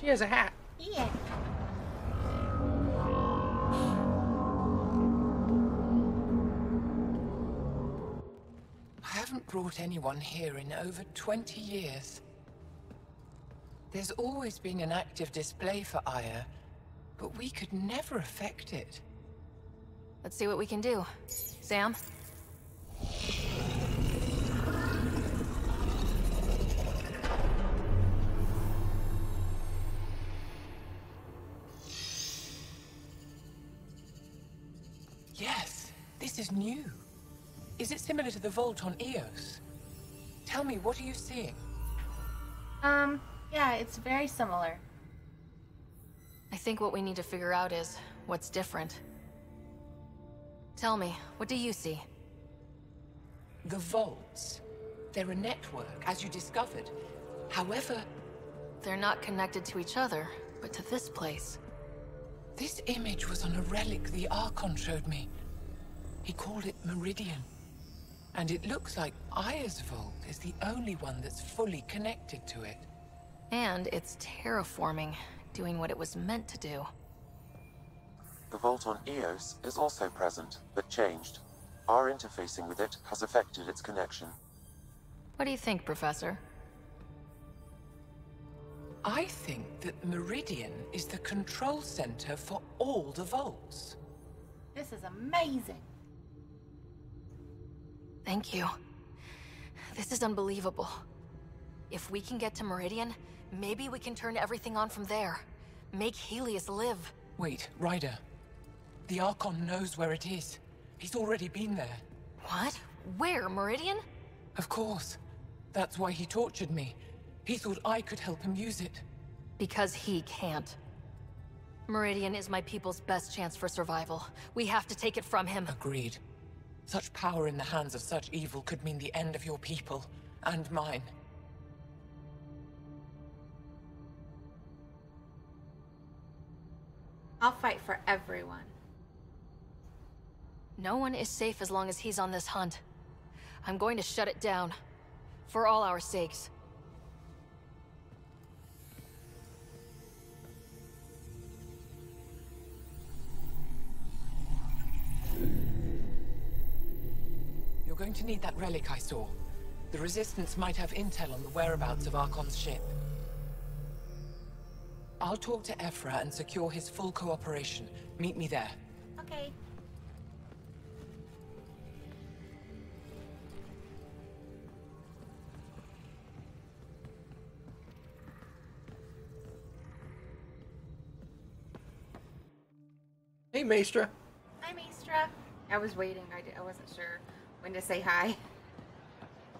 She has a hat. Yeah. I haven't brought anyone here in over 20 years. There's always been an active display for Aya, but we could never affect it. Let's see what we can do. Sam? Yes, this is new. Is it similar to the vault on Eos? Tell me, what are you seeing? Yeah, it's very similar. I think what we need to figure out is what's different. Tell me, what do you see? The vaults. They're a network, as you discovered. However, they're not connected to each other, but to this place. This image was on a relic the Archon showed me. He called it Meridian. And it looks like Aya's vault is the only one that's fully connected to it. And it's terraforming, doing what it was meant to do. The vault on Eos is also present, but changed. Our interfacing with it has affected its connection. What do you think, Professor? I think that Meridian is the control center for all the vaults. This is amazing. Thank you. This is unbelievable. If we can get to Meridian, maybe we can turn everything on from there. Make Helios live. Wait, Ryder. The Archon knows where it is. He's already been there. What? Where, Meridian? Of course. That's why he tortured me. He thought I could help him use it. Because he can't. Meridian is my people's best chance for survival. We have to take it from him. Agreed. Such power in the hands of such evil could mean the end of your people and mine. I'll fight for everyone. No one is safe as long as he's on this hunt. I'm going to shut it down. For all our sakes. You're going to need that relic I saw. The Resistance might have intel on the whereabouts of Archon's ship. I'll talk to Evfra and secure his full cooperation. Meet me there. Okay. Hey, Maestra. Hi, Maestra. I was waiting. I wasn't sure when to say hi.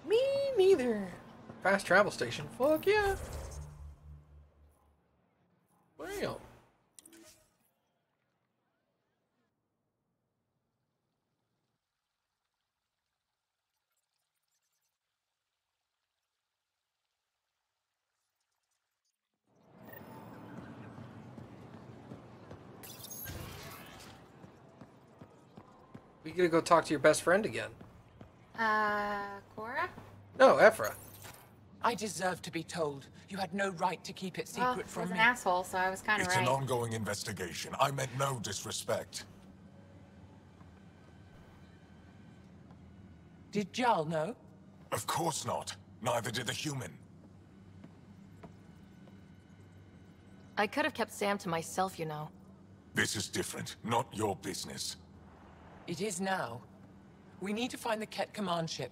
Me neither. Fast travel station. Fuck yeah. Wow. We gotta go talk to your best friend again. Cora? No, Evfra. I deserve to be told. You had no right to keep it secret from me. Well, I was an asshole, so I was kind of right. It's an ongoing investigation. I meant no disrespect. Did Jaal know? Of course not. Neither did the human. I could have kept Sam to myself, you know. This is different. Not your business. It is now. We need to find the Kett command ship.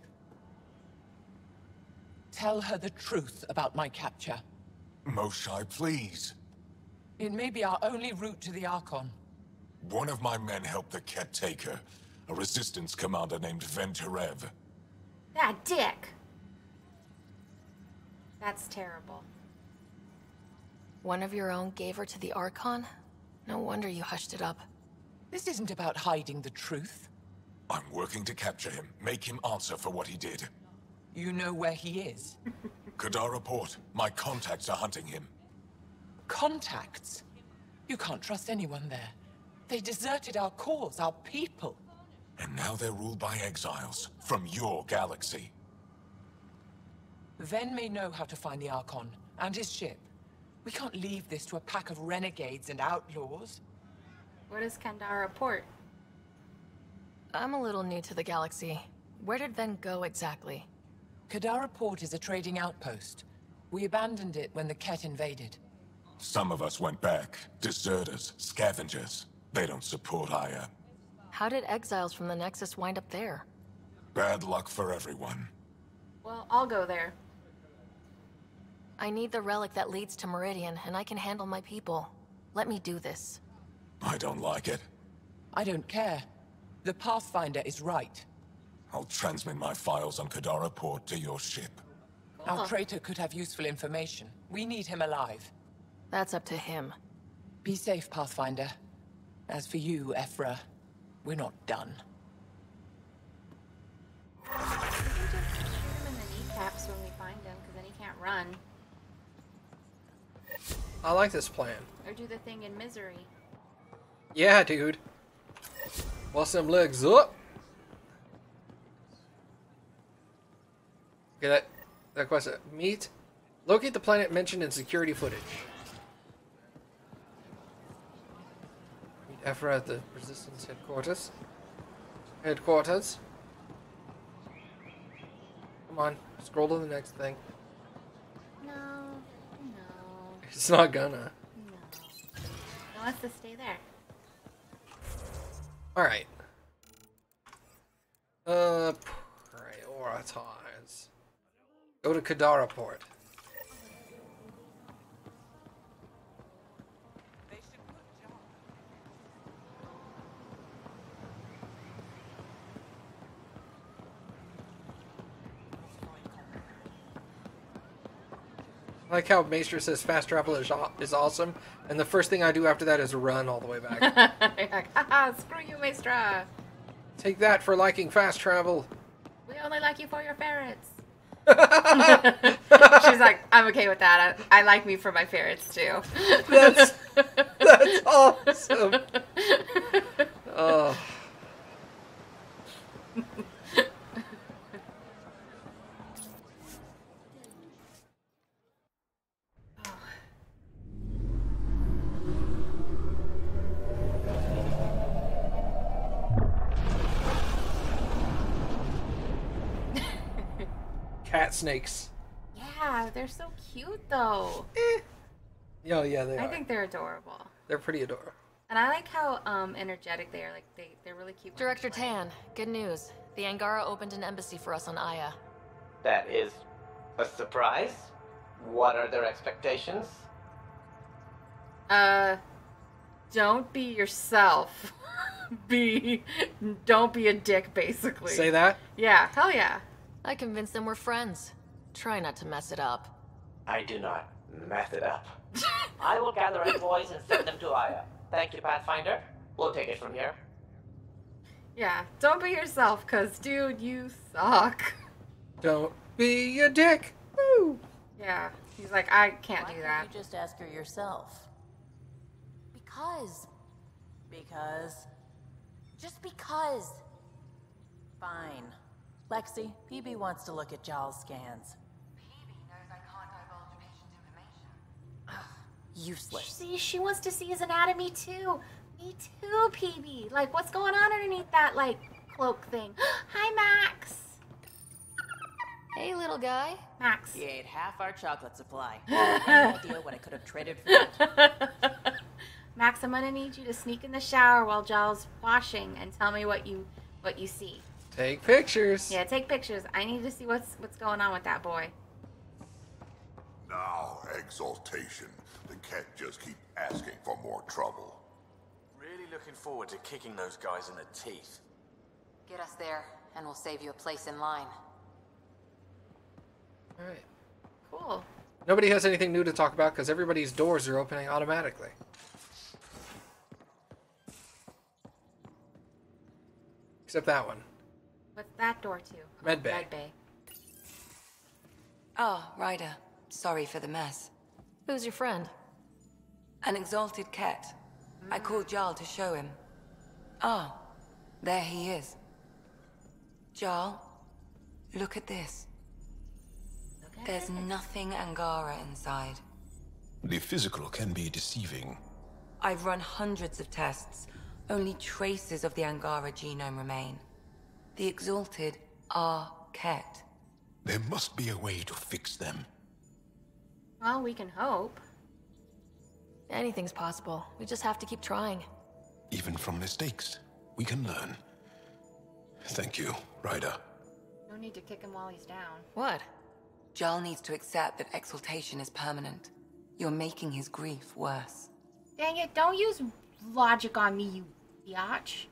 Tell her the truth about my capture. Moshae, please. It may be our only route to the Archon. One of my men helped the Kett take her, a resistance commander named Vehn Terev. That dick! That's terrible. One of your own gave her to the Archon? No wonder you hushed it up. This isn't about hiding the truth. I'm working to capture him, make him answer for what he did. You know where he is? Kadara Port. My contacts are hunting him. Contacts? You can't trust anyone there. They deserted our cause, our people. And now they're ruled by exiles from your galaxy. Vehn may know how to find the Archon and his ship. We can't leave this to a pack of renegades and outlaws. Where does Kadara Port? I'm a little new to the galaxy. Where did Vehn go exactly? Kadara Port is a trading outpost. We abandoned it when the Kett invaded. Some of us went back. Deserters, scavengers. They don't support Aya. How did exiles from the Nexus wind up there? Bad luck for everyone. Well, I'll go there. I need the relic that leads to Meridian, and I can handle my people. Let me do this. I don't like it. I don't care. The Pathfinder is right. I'll transmit my files on Kadara Port to your ship. Cool. Our traitor could have useful information. We need him alive. That's up to him. Be safe, Pathfinder. As for you, Evfra, we're not done. We can just shoot him in the kneecaps when we find him, because then he can't run. I like this plan. Or do the thing in Misery. Yeah, dude. Bust them legs up. Okay, that question. Meet. Locate the planet mentioned in security footage. Meet Evfra at the Resistance headquarters. Come on, scroll to the next thing. No. It's not gonna. No. It wants to stay there. Alright. Prioritize. Go to Kadara Port. I like how Maester says fast travel is awesome, and the first thing I do after that is run all the way back. You're like, haha, screw you, Maester! Take that for liking fast travel! We only like you for your ferrets! She's like, I'm okay with that. I like me for my ferrets, too. That's awesome! Oh. Cat snakes. Yeah, they're so cute though. Oh yeah, they are. I think they're adorable. They're pretty adorable. And I like how energetic they are. Like they're really cute. Director Tan, good news. The Angara opened an embassy for us on Aya. That is a surprise. What are their expectations? Don't be yourself. Don't be a dick, basically. Say that? Yeah, hell yeah. I convinced them we're friends. Try not to mess it up. I do not mess it up. I will gather envoys and send them to Aya. Thank you, Pathfinder. We'll take it from here. Yeah, don't be yourself, cause dude, you suck. Don't be a dick. Woo! Yeah, he's like, I can't do that. Why don't you just ask her yourself? Because. Fine. Lexi, Peebee wants to look at Jaal's scans. Peebee knows I can't divulge patient information. Ugh, useless. See, she wants to see his anatomy too. Me too, Peebee. Like, what's going on underneath that, like, cloak thing? Hi, Max. Hey, little guy. Max. He ate half our chocolate supply. I have no idea what I could have traded for it. Max, I'm gonna need you to sneak in the shower while Jaal's washing and tell me what you see. Take pictures. Yeah, take pictures. I need to see what's going on with that boy. Now, exaltation. The Kett just keep asking for more trouble. Really looking forward to kicking those guys in the teeth. Get us there, and we'll save you a place in line. All right. Cool. Nobody has anything new to talk about because everybody's doors are opening automatically. Except that one. What's that door to? Medbay. Medbay. Oh, Ryder. Sorry for the mess. Who's your friend? An exalted Kett. Mm. I called Jaal to show him. Ah, there he is. Jaal, look at this. There's nothing Angara inside. The physical can be deceiving. I've run hundreds of tests. Only traces of the Angara genome remain. The Exalted are Kett. There must be a way to fix them. Well, we can hope. Anything's possible. We just have to keep trying. Even from mistakes, we can learn. Thank you, Ryder. No need to kick him while he's down. What? Jaal needs to accept that exaltation is permanent. You're making his grief worse. Dang it, don't use logic on me, you biatch.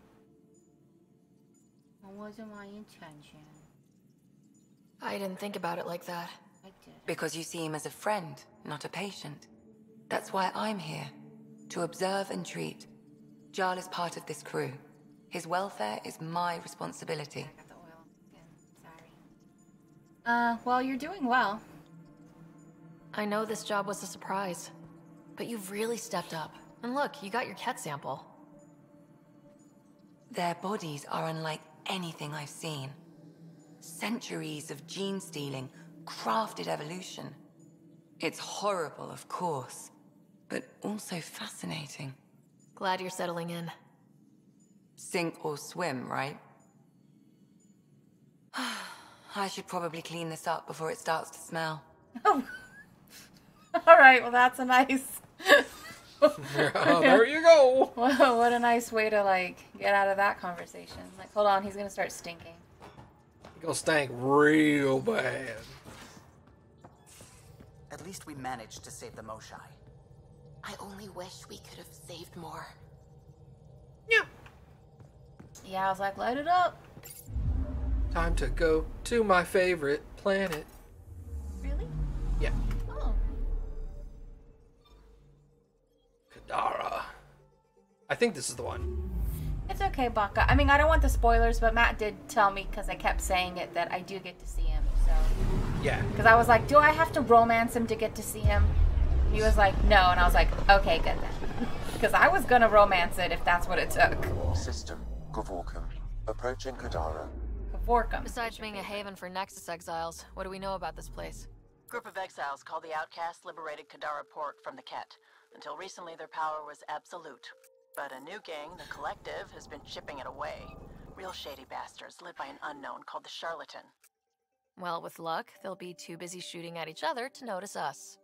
That wasn't my intention. I didn't think about it like that. I did. Because you see him as a friend, not a patient. That's why I'm here. To observe and treat. Jaal is part of this crew. His welfare is my responsibility. I got the oil again. Sorry. Well, you're doing well. I know this job was a surprise. But you've really stepped up. And look, you got your Kett sample. Their bodies are unlike anything I've seen. Centuries of gene stealing, crafted evolution. It's horrible, of course, but also fascinating. Glad you're settling in. Sink or swim, right? I should probably clean this up before it starts to smell. Oh. All right, well, that's a nice... there you go. Well, what a nice way to, like, get out of that conversation. Like, hold on, he's gonna start stinking. He's gonna stink real bad. At least we managed to save the Moshae. I only wish we could have saved more. Yeah. Yeah, I was like, light it up. Time to go to my favorite planet. Really? Yeah. Kadara. I think this is the one. It's okay, Baka. I mean, I don't want the spoilers, but Matt did tell me, because I kept saying it, that I do get to see him, so... Yeah. Because I was like, do I have to romance him to get to see him? And he was like, no, and I was like, okay, good then. Because I was gonna romance it if that's what it took. System, Gavorkum. Approaching Kadara. Gavorkum. Besides being a haven for Nexus exiles, what do we know about this place? Group of exiles called the Outcasts liberated Kadara Port from the Kett. Until recently, their power was absolute. But a new gang, the Collective, has been chipping it away. Real shady bastards led by an unknown called the Charlatan. Well, with luck, they'll be too busy shooting at each other to notice us.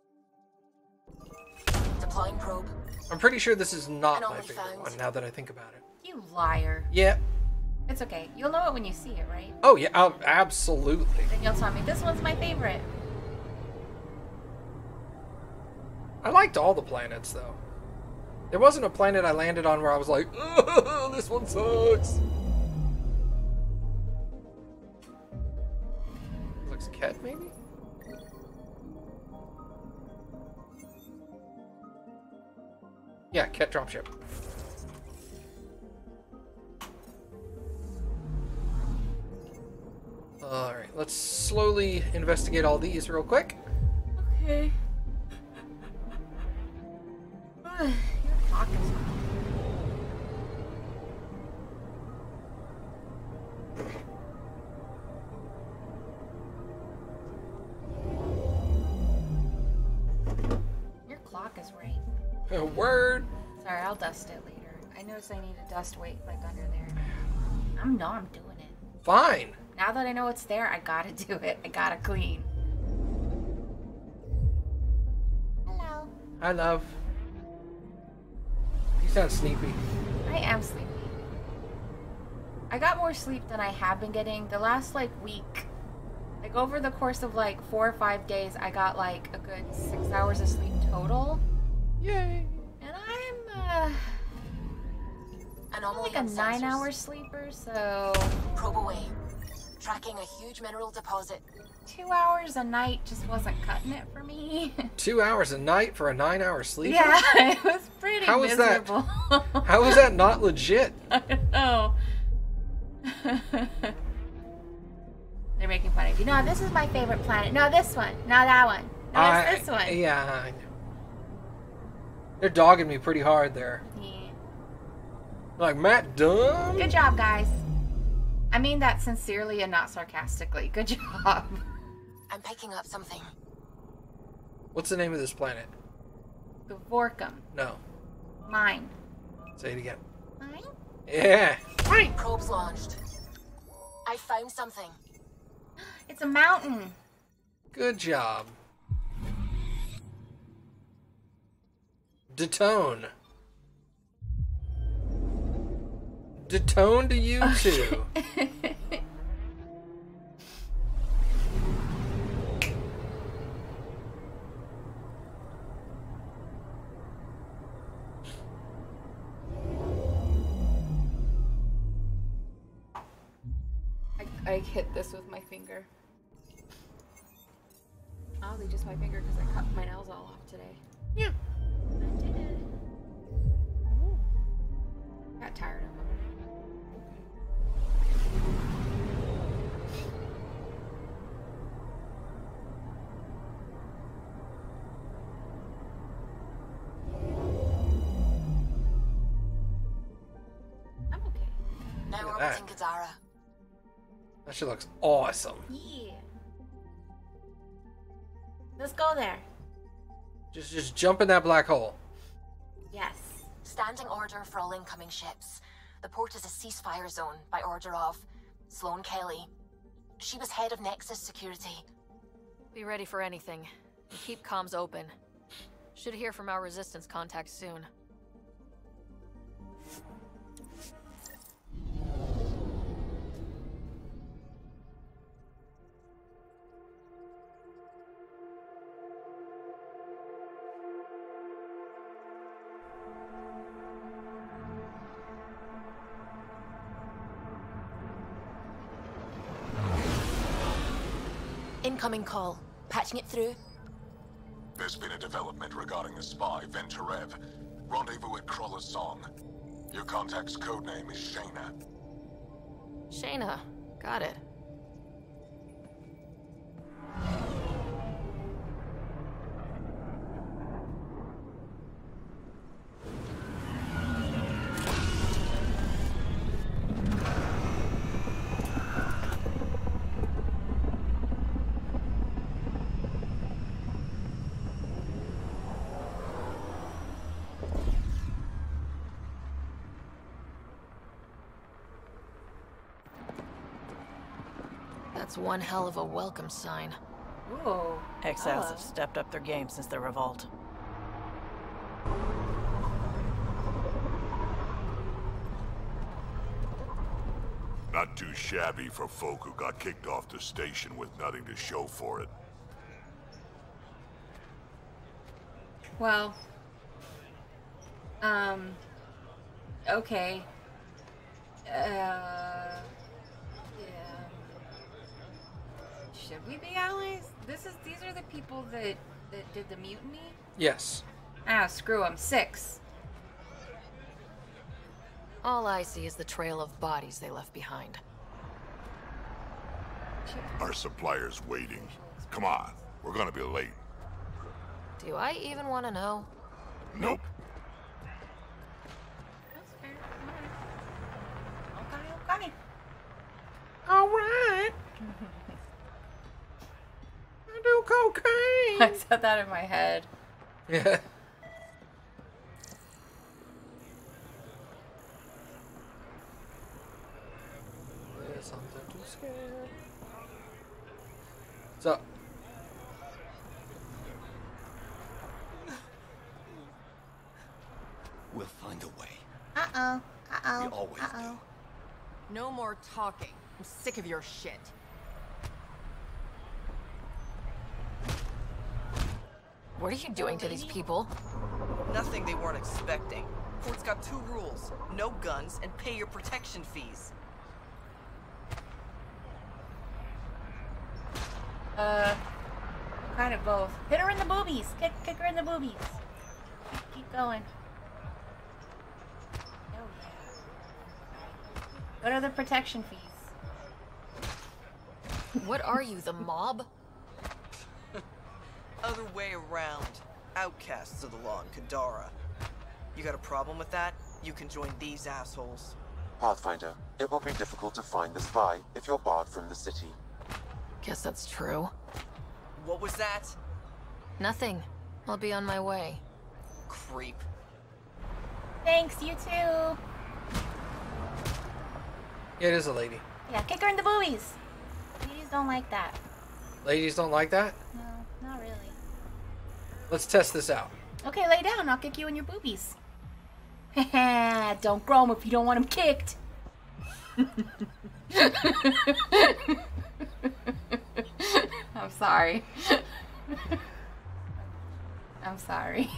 Deploying probe. I'm pretty sure this is not my favorite one, now that I think about it. You liar. Yeah. It's okay. You'll know it when you see it, right? Oh, yeah. Absolutely. Then you'll tell me, this one's my favorite. I liked all the planets, though. There wasn't a planet I landed on where I was like, oh, this one sucks. Looks Kett, maybe? Yeah, Kett dropship. Alright, let's slowly investigate all these real quick. Okay. Your pockets. Your clock is right. A word. Sorry, I'll dust it later. I noticed I need a dust weight like under there. I'm doing it. Fine. Now that I know it's there, I gotta do it. I gotta clean. Hello. Hi, love. You sound sleepy. I am sleepy. I got more sleep than I have been getting the last, like, week. Like, over the course of, like, 4 or 5 days, I got, like, a good 6 hours of sleep total. Yay! And I'm, I'm like a 9-hour sleeper, so... Probe away. Tracking a huge mineral deposit. 2 hours a night just wasn't cutting it for me. 2 hours a night for a 9-hour sleep? Yeah, it was pretty miserable. How is that not legit? I don't know. They're making fun of you. No, this is my favorite planet. No, this one. No, that one. No, it's this one. Yeah, I know. They're dogging me pretty hard there. Yeah. Like, Matt, dumb? Good job, guys. I mean that sincerely and not sarcastically. Good job. I'm picking up something. What's the name of this planet? Dvorkum. No. Mine. Say it again. Mine? Yeah. Mine. Probes launched. I found something. It's a mountain. Good job. Detone. Detone to you two. I hit this with my finger. Oddly, just my finger because I cut my nails all off today. Yeah. I did it. Ooh. Got tired of them. I'm okay. Now we're in Kadara. That shit looks awesome. Yeah. Let's go there. Just jump in that black hole. Yes. Standing order for all incoming ships. The port is a ceasefire zone by order of Sloan Kelly. She was head of Nexus security. Be ready for anything. And keep comms open. Should hear from our resistance contacts soon. Incoming call. Patching it through. There's been a development regarding the spy, Vehn Terev. Rendezvous at Crawler's Song. Your contact's codename is Shayna. Shayna. Got it. That's one hell of a welcome sign. Whoa. Exiles have stepped up their game since the revolt. Not too shabby for folk who got kicked off the station with nothing to show for it. Well... Okay. Should we be allies? These are the people that did the mutiny? Yes. Ah, screw them. 6. All I see is the trail of bodies they left behind. Our supplier's waiting. Come on, we're gonna be late. Do I even want to know? Nope. That's fair. Okay. All right. Do cocaine. I said that in my head. Yeah. There's something too scared. What's up? We'll find a way. Uh-oh. Uh-oh. We always do. No more talking. I'm sick of your shit. What are you doing to these people? Nothing they weren't expecting. Port's got 2 rules. No guns and pay your protection fees. Kind of both. Hit her in the boobies. Kick her in the boobies. Keep going. Oh yeah. What are the protection fees? What are you, the mob? Other way around. Outcasts of the law in Kadara. You got a problem with that? You can join these assholes. Pathfinder, it will be difficult to find the spy if you're barred from the city. Guess that's true. What was that? Nothing. I'll be on my way. creep. Thanks, you too. It is a lady. Yeah, kick her in the buoys. Ladies don't like that. Ladies don't like that? No, not really. Let's test this out. Okay, lay down. I'll kick you in your boobies. Don't grow them if you don't want them kicked. I'm sorry. I'm sorry.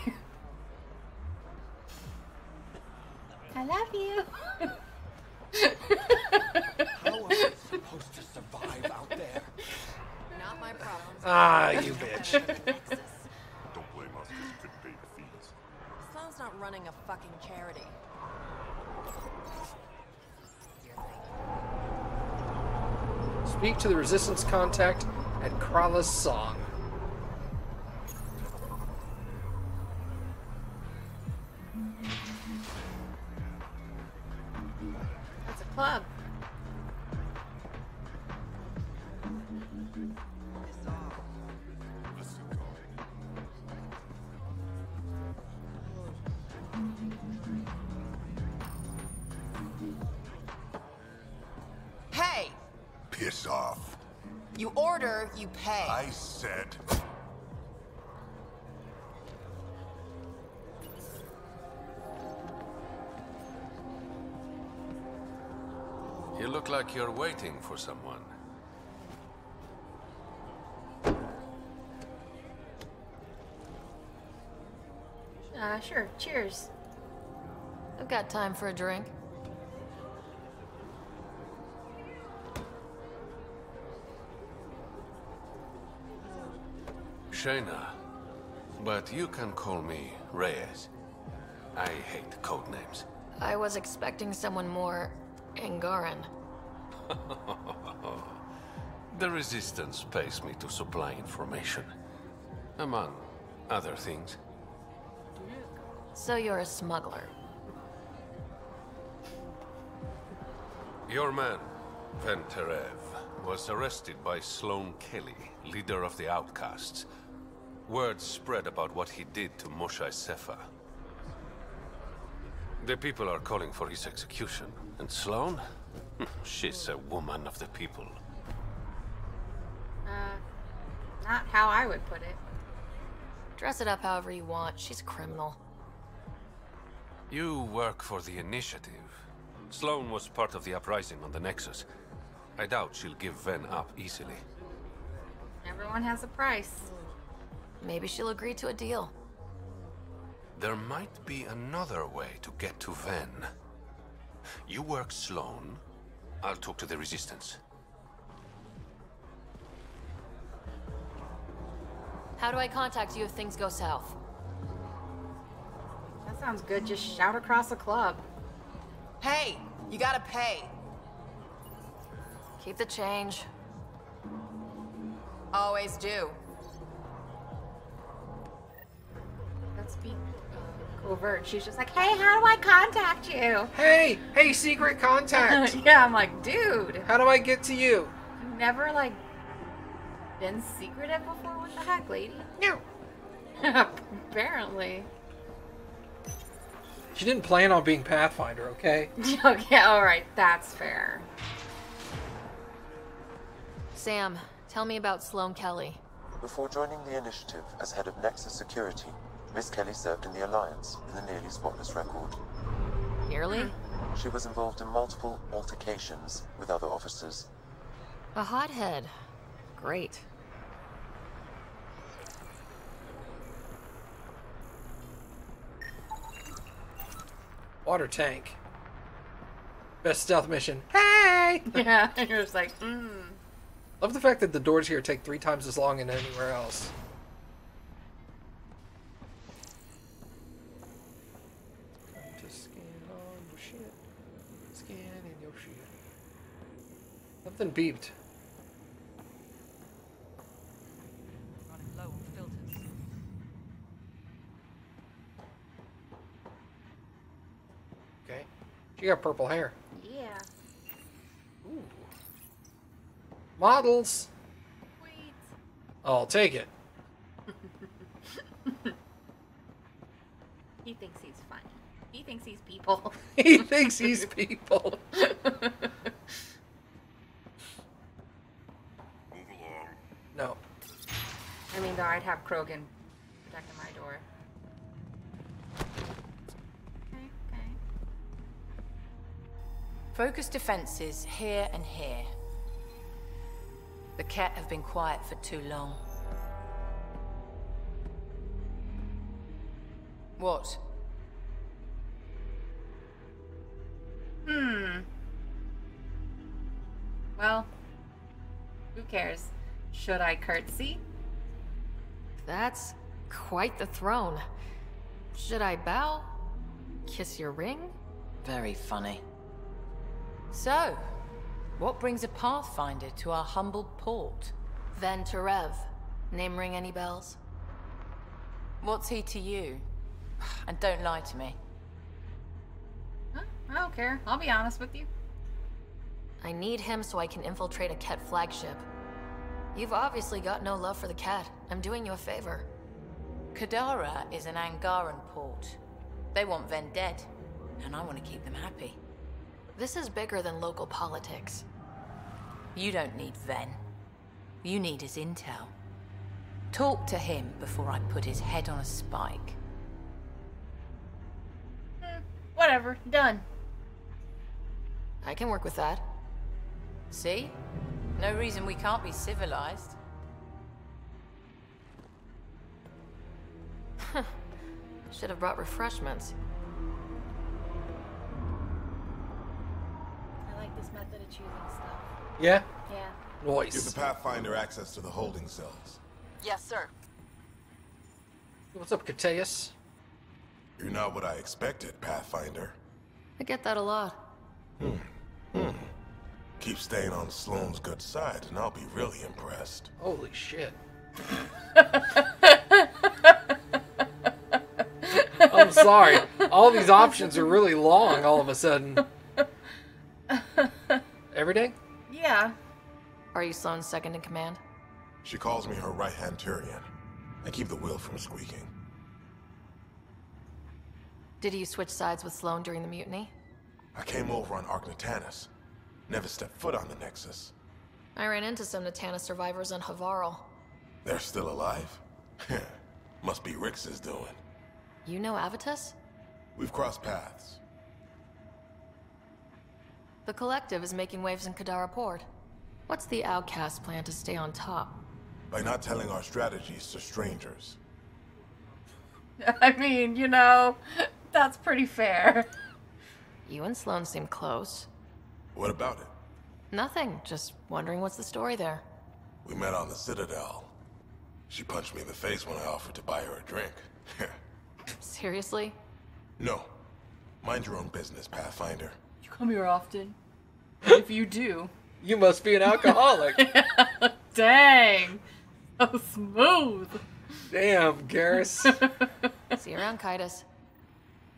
I love you. How am I supposed to survive out there? Not my problem. Ah, you bitch. Don't blame us if it paid the fees. Sloan's not running a fucking charity. Speak to the resistance contact at Krala's Song. That's a club. Off. You order, you pay. I said. You look like you're waiting for someone. Sure. Cheers. I've got time for a drink. Shayna, but you can call me Reyes. I hate code names. I was expecting someone more Angaran. The Resistance pays me to supply information, among other things. So you're a smuggler. Your man, Vehn Terev, was arrested by Sloan Kelly, leader of the Outcasts. Word spread about what he did to Moshae Sefa. The people are calling for his execution. And Sloan? She's a woman of the people. Not how I would put it. Dress it up however you want. She's a criminal. You work for the Initiative. Sloan was part of the uprising on the Nexus. I doubt she'll give Vehn up easily. Everyone has a price. Maybe she'll agree to a deal. There might be another way to get to Vehn. You work Sloan, I'll talk to the Resistance. How do I contact you if things go south? That sounds good, just shout across the club. Hey, you gotta pay. Keep the change. Always do. Let's be covert. She's just like, hey, how do I contact you? Hey, secret contact. Yeah, I'm like, dude. How do I get to you? You've never, like, been secretive before? What the heck, lady? No. Apparently. She didn't plan on being Pathfinder, okay? Okay, alright, that's fair. Sam, tell me about Sloan Kelly. Before joining the Initiative as head of Nexus Security, Miss Kelly served in the Alliance with a nearly spotless record. Nearly? She was involved in multiple altercations with other officers. A hothead. Great. Water tank. Best stealth mission. Hey! Yeah, you're just like, Love the fact that the doors here take 3 times as long as anywhere else. Something beeped. Running low on filters. Okay. She got purple hair. Yeah. Ooh. Models. Wait. I'll take it. he's funny. He thinks he's people. He thinks he's people. Move along. No. I mean, though, I'd have Krogan protecting my door. Okay, okay. Focus defenses here and here. The Kett have been quiet for too long. What? Hmm. Well, who cares? Should I curtsy? That's quite the throne. Should I bow? Kiss your ring? Very funny. So, what brings a Pathfinder to our humble port? Vehn Terev. Name ring any bells? What's he to you? And don't lie to me. Huh? I don't care. I'll be honest with you. I need him so I can infiltrate a Kett flagship. You've obviously got no love for the Kett. I'm doing you a favor. Kadara is an Angaran port. They want Vehn dead, and I want to keep them happy. This is bigger than local politics. You don't need Vehn. You need his intel. Talk to him before I put his head on a spike. Whatever. Done. I can work with that. See? No reason we can't be civilized. Should have brought refreshments. I like this method of choosing stuff. Yeah? Yeah. Voice. Give the Pathfinder access to the holding cells. Yes, sir. What's up, Kaetus? You're not what I expected, Pathfinder. I get that a lot. Keep staying on Sloan's good side, and I'll be really impressed. Holy shit. I'm sorry. All these options are really long all of a sudden. Every day? Yeah. Are you Sloan's second in command? She calls me her right-hand Turian. I keep the wheel from squeaking. Did you switch sides with Sloan during the mutiny? I came over on Arknatanus. Never stepped foot on the Nexus. I ran into some Natanus survivors on Havarl. They're still alive? Must be Rix's doing. You know Avitus? We've crossed paths. The Collective is making waves in Kadara Port. What's the Outcasts' plan to stay on top? By not telling our strategies to strangers. I mean, you know... That's pretty fair. You and Sloan seem close. What about it? Nothing. Just wondering what's the story there. We met on the Citadel. She punched me in the face when I offered to buy her a drink. Seriously? No. Mind your own business, Pathfinder. You come here often? If you do. You must be an alcoholic. Dang. So smooth. Damn, Garrus. See you around, Kaetus.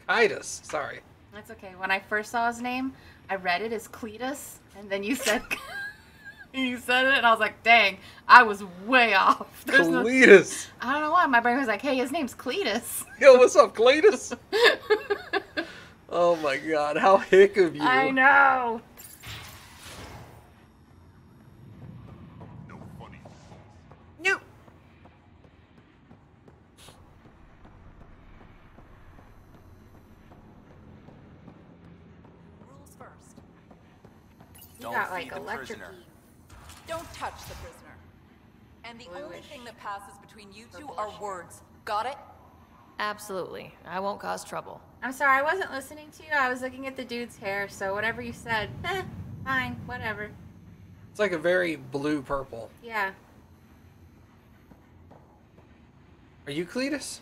Kaetus, sorry. That's okay. When I first saw his name, I read it as Cletus, and then you said it, and I was like, dang, I was way off. Cletus. No, I don't know why. My brain was like, hey, his name's Cletus. Yo, what's up, Cletus? Oh my god, how hick of you. I know. Don't got, like, electric. Don't touch the prisoner. And the only thing that passes between you two are words. Got it? Absolutely. I won't cause trouble. I'm sorry, I wasn't listening to you. I was looking at the dude's hair, so whatever you said, fine, whatever. It's like a very blue-purple. Yeah. Are you Cletus?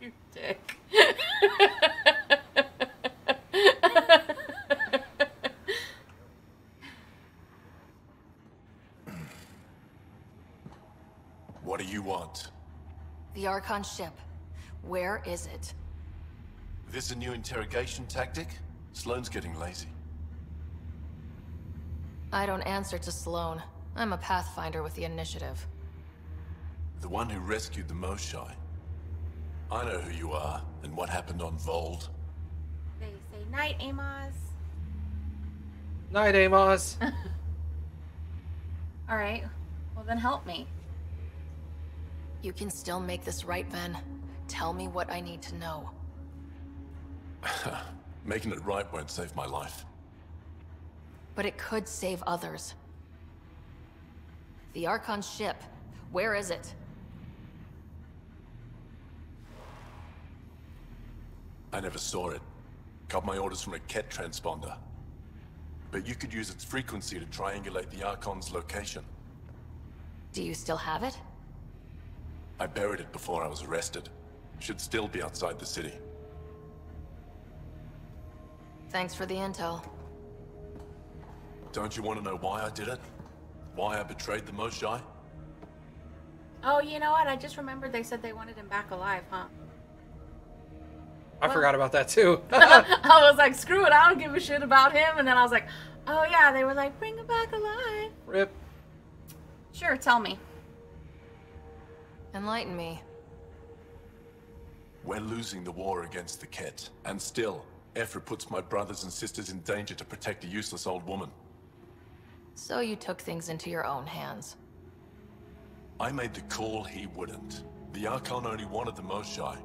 You dick. What do you want? The Archon ship. Where is it? This a new interrogation tactic? Sloane's getting lazy. I don't answer to Sloan. I'm a Pathfinder with the Initiative. The one who rescued the Moshae. I know who you are, what happened on Vold. They say night, Amos. Night, Amos. All right. Well, then help me. You can still make this right, Vehn. Tell me what I need to know. Making it right won't save my life. But it could save others. The Archon ship. Where is it? I never saw it. Got my orders from a Kett transponder. But you could use its frequency to triangulate the Archon's location. Do you still have it? I buried it before I was arrested. Should still be outside the city. Thanks for the intel. Don't you want to know why I did it? Why I betrayed the Moshae? Oh, you know what? I just remembered they said they wanted him back alive, huh? I forgot about that too. I was like, screw it, I don't give a shit about him. And then I was like, oh yeah, they were like, bring him back alive. Rip. Sure, tell me. Enlighten me. We're losing the war against the Kett, and still, Evfra puts my brothers and sisters in danger to protect a useless old woman. So you took things into your own hands. I made the call he wouldn't. The Archon only wanted the Moshae.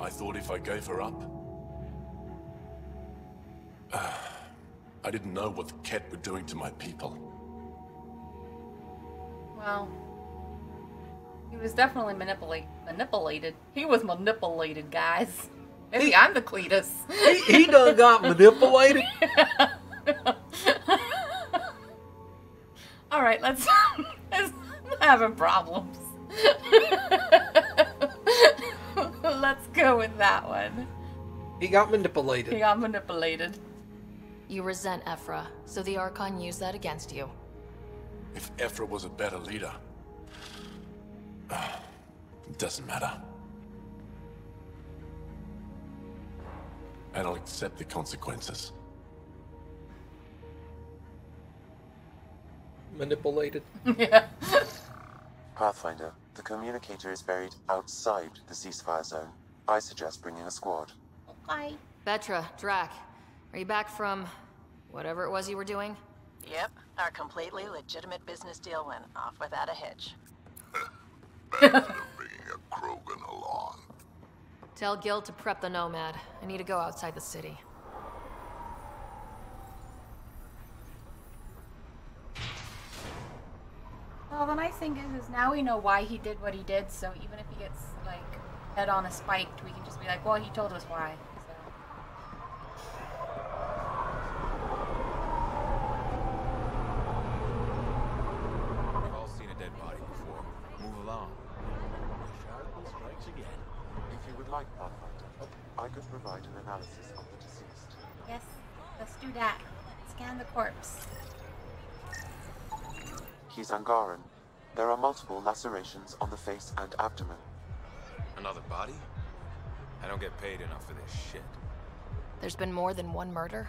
I thought if I gave her up... I didn't know what the Kett were doing to my people. Well... he was definitely manipulated. He was manipulated, guys. Maybe I'm the Cletus. He done got manipulated? Alright, let's having problems. Let's go with that one. He got manipulated. He got manipulated. You resent Evfra, so the Archon used that against you. If Evfra was a better leader... it doesn't matter. And I'll accept the consequences. Manipulated. Yeah. Pathfinder, the communicator is buried outside the ceasefire zone. I suggest bringing a squad. Okay. Vetra, Drack, are you back from whatever it was you were doing? Yep. Our completely legitimate business deal went off without a hitch. Back to bringing a Krogan along. Tell Gil to prep the Nomad. I need to go outside the city. Well, the nice thing is now we know why he did what he did, so even if he gets, like, head on a spike, we can just be like, well, he told us why. So. We've all seen a dead body before. Move along. The shadow strikes again. If you would like, Pathfinder, I could provide an analysis of the deceased. Yes, let's do that. Scan the corpse. He's Angaran. There are multiple lacerations on the face and abdomen. Another body? I don't get paid enough for this shit. There's been more than one murder?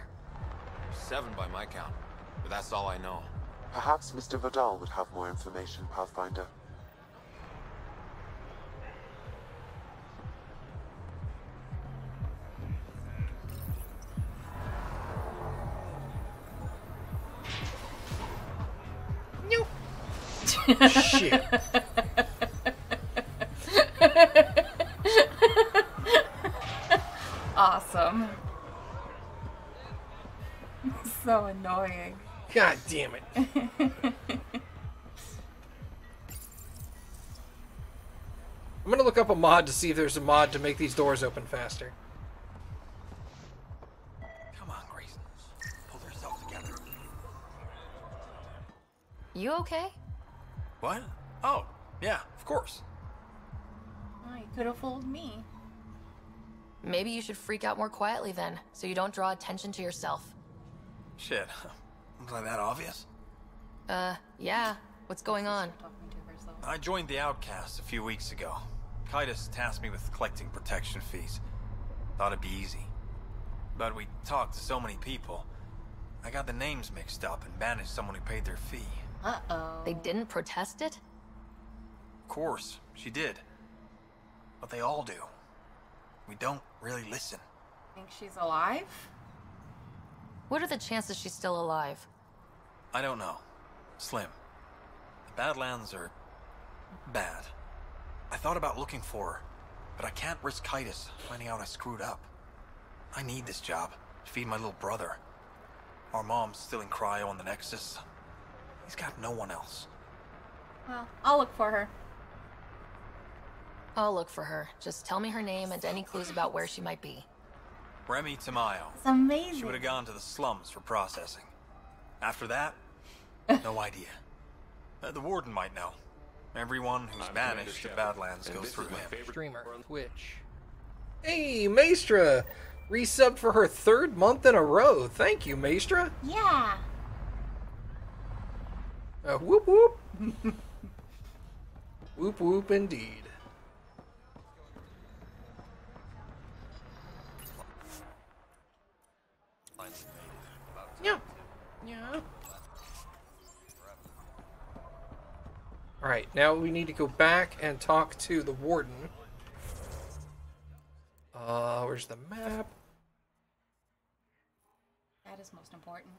7 by my count, but that's all I know. Perhaps Mr. Vidal would have more information, Pathfinder. Shit. Awesome. So annoying. God damn it. I'm gonna look up a mod to see if there's a mod to make these doors open faster. Come on, Grayson. Pull yourself together. You okay? What? Oh, yeah, of course. Oh, you could have fooled me. Maybe you should freak out more quietly then, so you don't draw attention to yourself. Shit, was I that obvious? Yeah. What's going on? I joined the Outcasts a few weeks ago. Kaetus tasked me with collecting protection fees. Thought it'd be easy. But we talked to so many people, I got the names mixed up and banished someone who paid their fee. Uh-oh. They didn't protest it? Of course, she did. But they all do. We don't really listen. Think she's alive? What are the chances she's still alive? I don't know. Slim. The Badlands are bad. I thought about looking for her, but I can't risk Kaetus finding out I screwed up. I need this job to feed my little brother. Our mom's still in cryo on the Nexus. He's got no one else. Well, I'll look for her. I'll look for her. Just tell me her name and any clues about where she might be. Remy Tamayo. It's amazing. She would have gone to the slums for processing. After that, no idea. The warden might know. Everyone who's banished to Badlands goes through him. Streamer on Twitch. Hey, Maestra! Resubbed for her third month in a row. Thank you, Maestra. Yeah. Whoop whoop. Whoop whoop indeed. Yeah. Yeah. Alright, now we need to go back and talk to the warden. Where's the map? That is most important.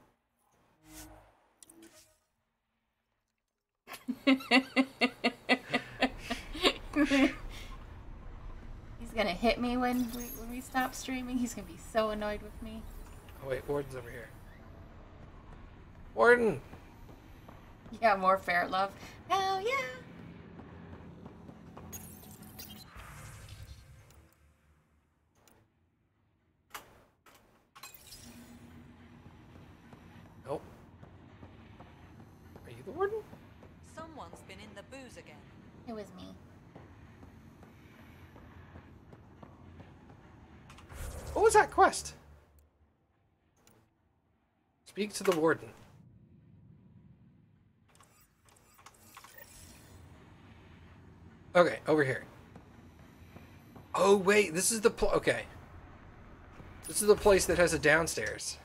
He's gonna hit me when we stop streaming. He's gonna be so annoyed with me. Oh wait, Warden's over here. Warden! Yeah, more ferret love. Hell yeah! Nope. Are you the warden? Someone's been in the booze again. It was me. What was that quest? Speak to the warden. Okay, over here. Oh wait, this is the okay. This is the place that has a downstairs.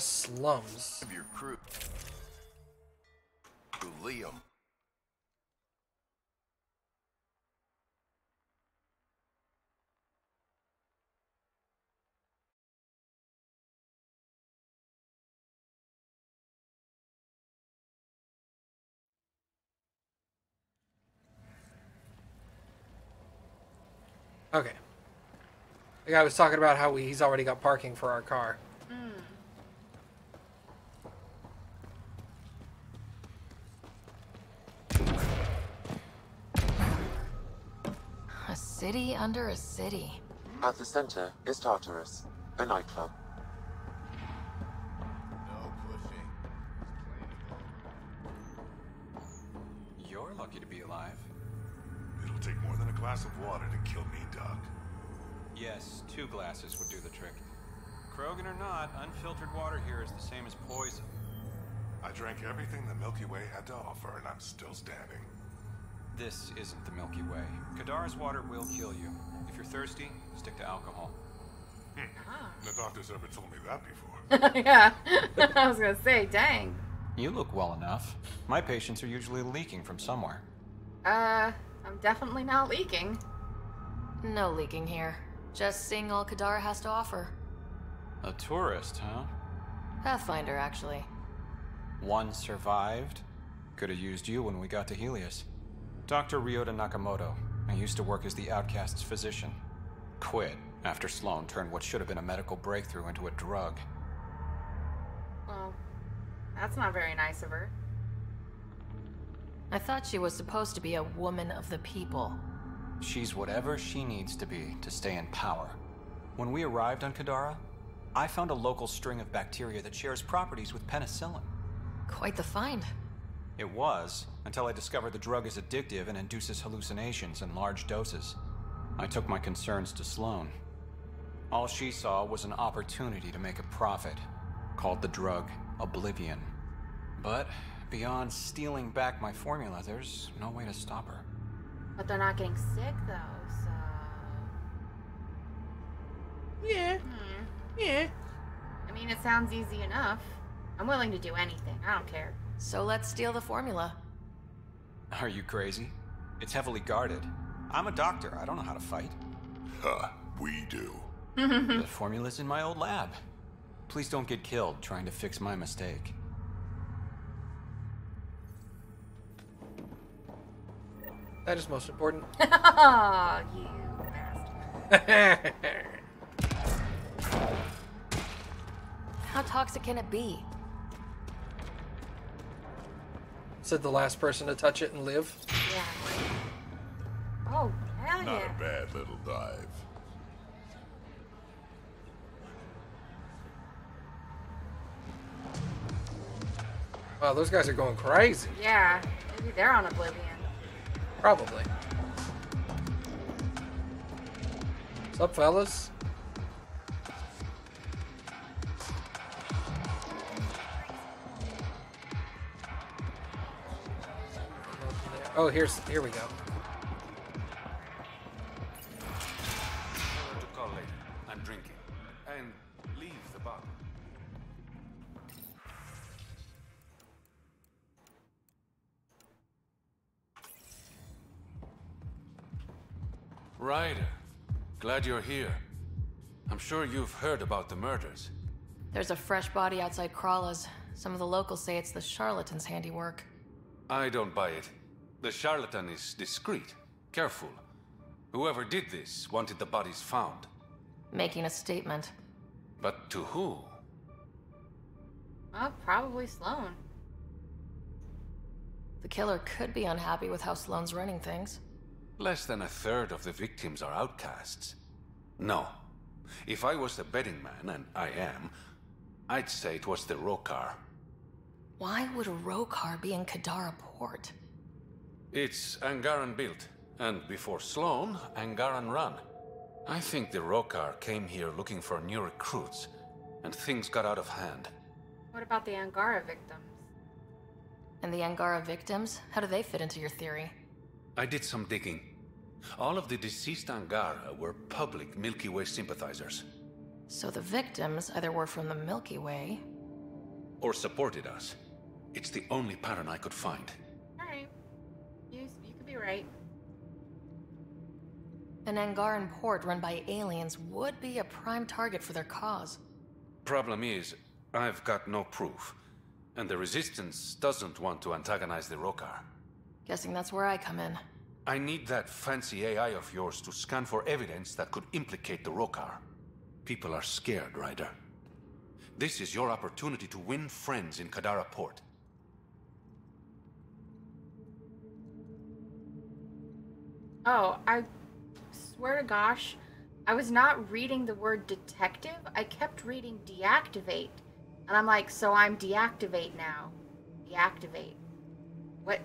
Slums. Of your crew. Liam. Okay. The guy was talking about how he's already got parking for our car. Mm. A city under a city. At the center is Tartarus, a nightclub. No pushing. You're lucky to be alive. It'll take more than a glass of water to kill me, Doc. Yes, 2 glasses would do the trick. Krogan or not, unfiltered water here is the same as poison. I drank everything the Milky Way had to offer, and I'm still standing. This isn't the Milky Way. Kadara's water will kill you. If you're thirsty, stick to alcohol. The doctor's never told me that before. Yeah, I was gonna say, dang. You look well enough. My patients are usually leaking from somewhere. I'm definitely not leaking. No leaking here. Just seeing all Kadara has to offer. A tourist, huh? Pathfinder, actually. One survived? Could have used you when we got to Helios. Dr. Ryota Nakamoto. I used to work as the Outcasts' physician. Quit after Sloan turned what should have been a medical breakthrough into a drug. Well, that's not very nice of her. I thought she was supposed to be a woman of the people. She's whatever she needs to be to stay in power. When we arrived on Kadara, I found a local string of bacteria that shares properties with penicillin. Quite the find. It was, until I discovered the drug is addictive and induces hallucinations in large doses. I took my concerns to Sloan. All she saw was an opportunity to make a profit, called the drug Oblivion. But beyond stealing back my formula, there's no way to stop her. But they're not getting sick, though, so... Yeah. Yeah. mean, it sounds easy enough. I'm willing to do anything. I don't care. So let's steal the formula. Are you crazy? It's heavily guarded. I'm a doctor. I don't know how to fight. Huh. We do. The formula's in my old lab. Please don't get killed trying to fix my mistake. That is most important. Oh, you bastard. How toxic can it be? Said the last person to touch it and live. Yeah. Oh, hell yeah. Not a bad little dive. Wow, those guys are going crazy. Yeah, maybe they're on Oblivion. Probably. What's up, fellas? Oh, here we go. To call later. I'm drinking. And leave the bar. Ryder, glad you're here. I'm sure you've heard about the murders. There's a fresh body outside Krala's. Some of the locals say it's the Charlatan's handiwork. I don't buy it. The Charlatan is discreet, careful. Whoever did this wanted the bodies found. Making a statement. But to who? Well, probably Sloan. The killer could be unhappy with how Sloan's running things. Less than a third of the victims are outcasts. No. If I was the betting man, and I am, I'd say it was the Roekaar. Why would a Roekaar be in Kadara Port? It's Angaran built, and before Sloan, Angaran run. I think the Roekaar came here looking for new recruits, and things got out of hand. What about the Angara victims? And the Angara victims? How do they fit into your theory? I did some digging. All of the deceased Angara were public Milky Way sympathizers. So the victims either were from the Milky Way... or supported us. It's the only pattern I could find. Alright. You could be right. An Angaran port run by aliens would be a prime target for their cause. Problem is, I've got no proof. And the Resistance doesn't want to antagonize the Roekaar. Guessing that's where I come in. I need that fancy AI of yours to scan for evidence that could implicate the Roekaar. People are scared, Ryder. This is your opportunity to win friends in Kadara Port. Oh, I swear to gosh, I was not reading the word detective. I kept reading deactivate. And I'm like, so I'm deactivate now. Deactivate. What?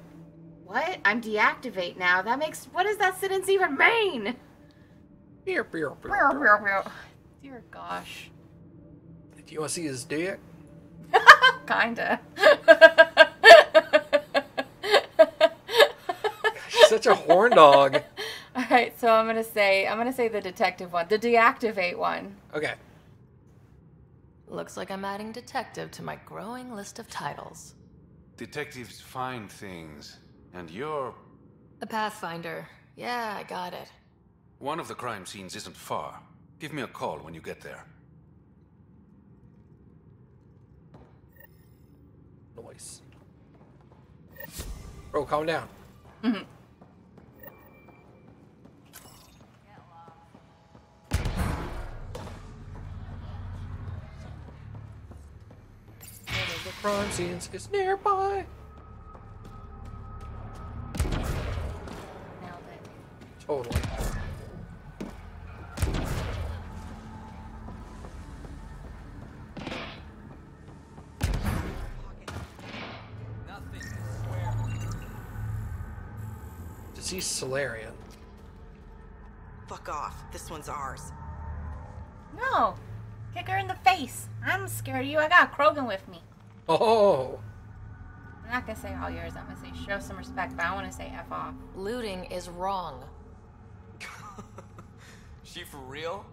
What? I'm deactivate now. That makes... What does that sentence even mean? Dear gosh. Do you want to see his dick? Kinda. She's such a horn dog. Alright, so I'm gonna say the detective one. The deactivate one. Okay. Looks like I'm adding detective to my growing list of titles. Detectives find things... And you're... A Pathfinder. Yeah, I got it. One of the crime scenes isn't far. Give me a call when you get there. Noise. Bro, calm down. Mm-hmm. One of the crime scenes is nearby. Totally. Nothing is square. Deceased Solarian. Fuck off. This one's ours. No. Kick her in the face. I'm scared of you. I got Krogan with me. Oh. I'm not going to say all yours. I'm going to say show some respect, but I want to say F off. Looting is wrong. She for real?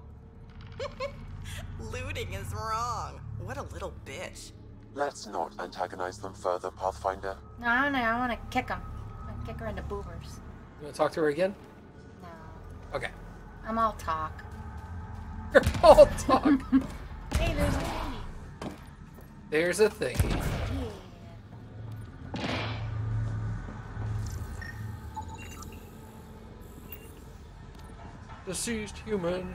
Looting is wrong. What a little bitch. Let's not antagonize them further, Pathfinder. No, I want to kick them. I want to kick her into boomers. You want to talk to her again? No. Okay. I'm all talk. You're all talk. Hey, there's a thingy. There's a thingy. Yeah. Deceased human.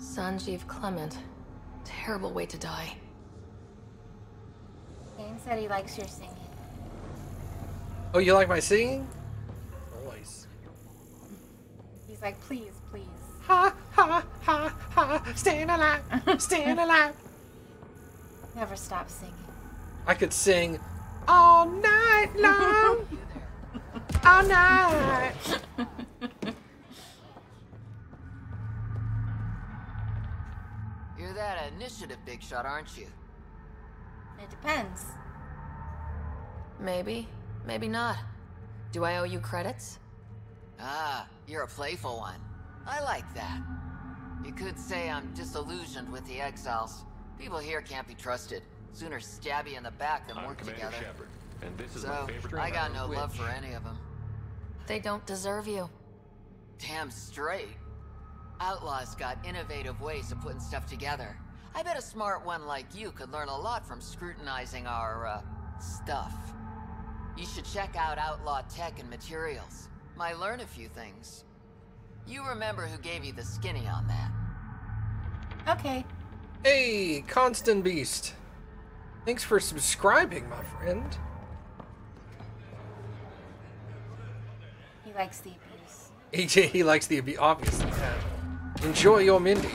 Sanjeev Clement. Terrible way to die. Dane said he likes your singing. Oh, you like my singing? Voice. He's like, please, please. Ha, ha, ha, ha. Staying alive. Staying alive. Never stop singing. I could sing all night long. All night. You're that initiative big shot, aren't you? It depends. Maybe. Maybe not. Do I owe you credits? Ah, you're a playful one. I like that. You could say I'm disillusioned with the exiles. People here can't be trusted. Sooner stab you in the back than work together. Shepard, and this is so my favorite. I got no love for any of them. They don't deserve you. Damn straight. Outlaws got innovative ways of putting stuff together. I bet a smart one like you could learn a lot from scrutinizing our, stuff. You should check out Outlaw Tech and Materials. Might learn a few things. You remember who gave you the skinny on that. Okay. Hey, Constant Beast. Thanks for subscribing, my friend. He likes the abuse. He likes the abuse, obviously. Enjoy your Mindy.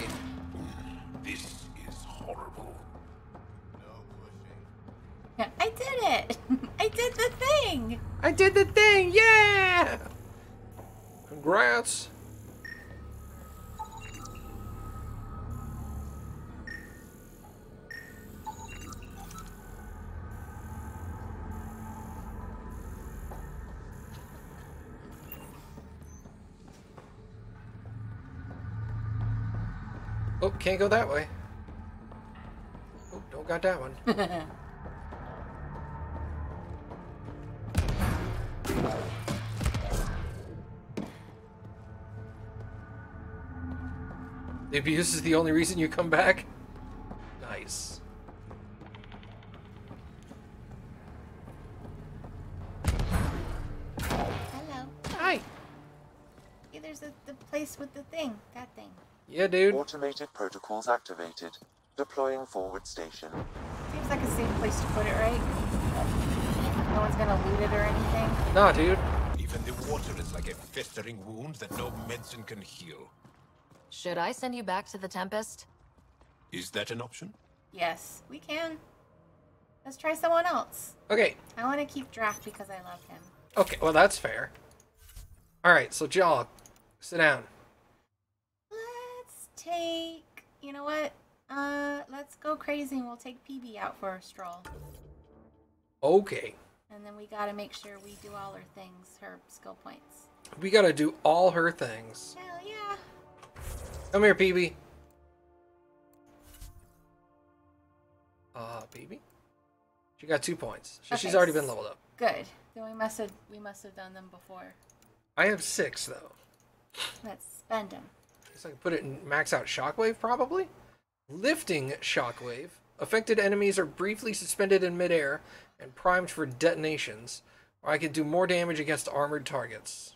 I did it! I did the thing! I did the thing! Yeah! Congrats! Oh, can't go that way. Oh, don't got that one. The abuse is the only reason you come back? Nice. Hello. Hi. Yeah, there's the place with the thing. That thing. Yeah, dude. Automated protocols activated. Deploying forward station. Seems like a safe place to put it, right? No one's gonna loot it or anything. Nah, dude. Even the water is like a festering wound that no medicine can heal. Should I send you back to the Tempest? Is that an option? Yes, we can. Let's try someone else. Okay. I want to keep Drack because I love him. Okay, well that's fair. Alright, so Jaal, sit down. Let's take... You know what? Let's go crazy and we'll take Peebee out for a stroll. Okay. And then we gotta make sure we do all her things, her skill points. We gotta do all her things. Hell yeah. Come here, Peebee. Peebee? She got 2 points. She's already been leveled up. Good. Then we must have done them before. I have 6 though. Let's spend them. Guess I can put it in max out shockwave probably. Lifting shockwave. Affected enemies are briefly suspended in midair and primed for detonations. Or I can do more damage against armored targets.